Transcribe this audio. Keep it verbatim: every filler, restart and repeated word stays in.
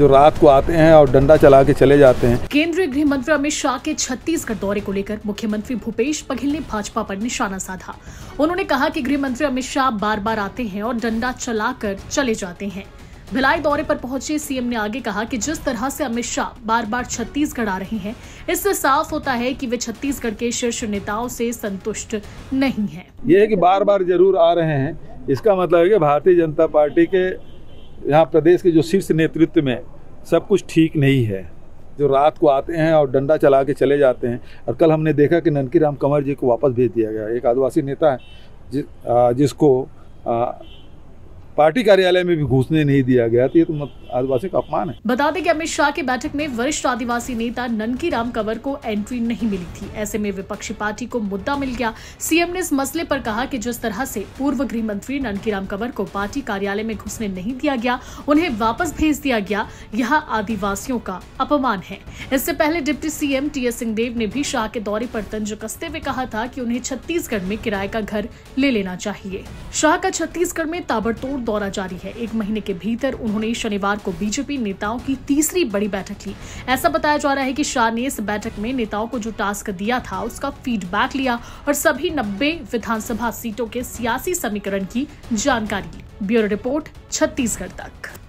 जो रात को आते हैं और डंडा चला के चले जाते हैं। केंद्रीय गृह मंत्री अमित शाह के छत्तीसगढ़ दौरे को लेकर मुख्यमंत्री भूपेश बघेल ने भाजपा पर निशाना साधा। उन्होंने कहा कि गृह मंत्री अमित शाह बार बार आते हैं और डंडा चलाकर चले जाते हैं। भिलाई दौरे पर पहुंचे सीएम ने आगे कहा कि जिस तरह से अमित शाह बार बार छत्तीसगढ़ आ रहे हैं, इससे साफ होता है कि वे छत्तीसगढ़ के शीर्ष नेताओं से संतुष्ट नहीं हैं। ये है कि बार बार जरूर आ रहे हैं, इसका मतलब है कि भारतीय जनता पार्टी के यहाँ प्रदेश के जो शीर्ष नेतृत्व में सब कुछ ठीक नहीं है। जो रात को आते हैं और डंडा चला के चले जाते हैं। और कल हमने देखा कि ननकी राम कंवर जी को वापस भेज दिया गया। एक आदिवासी नेता है जि, आ, जिसको आ, पार्टी कार्यालय में भी घुसने नहीं दिया गया। तो ये तो आदिवासी का अपमान है। बता दें कि अमित शाह की बैठक में वरिष्ठ आदिवासी नेता ननकी राम कंवर को एंट्री नहीं मिली थी। ऐसे में विपक्षी पार्टी को मुद्दा मिल गया। सीएम ने इस मसले पर कहा कि जिस तरह से पूर्व गृह मंत्री ननकी राम कंवर को पार्टी कार्यालय में घुसने नहीं दिया गया, उन्हें वापस भेज दिया गया, यह आदिवासियों का अपमान है। इससे पहले डिप्टी सीएम टीएस सिंहदेव ने भी शाह के दौरे पर तंज कसते हुए कहा था कि उन्हें छत्तीसगढ़ में किराए का घर ले लेना चाहिए। शाह का छत्तीसगढ़ में ताबड़तोड़ दौरा जारी है। एक महीने के भीतर उन्होंने शनिवार को बीजेपी नेताओं की तीसरी बड़ी बैठक ली। ऐसा बताया जा रहा है कि शाह ने इस बैठक में नेताओं को जो टास्क दिया था उसका फीडबैक लिया और सभी नब्बे विधानसभा सीटों के सियासी समीकरण की जानकारी ली। ब्यूरो रिपोर्ट, छत्तीसगढ़ तक।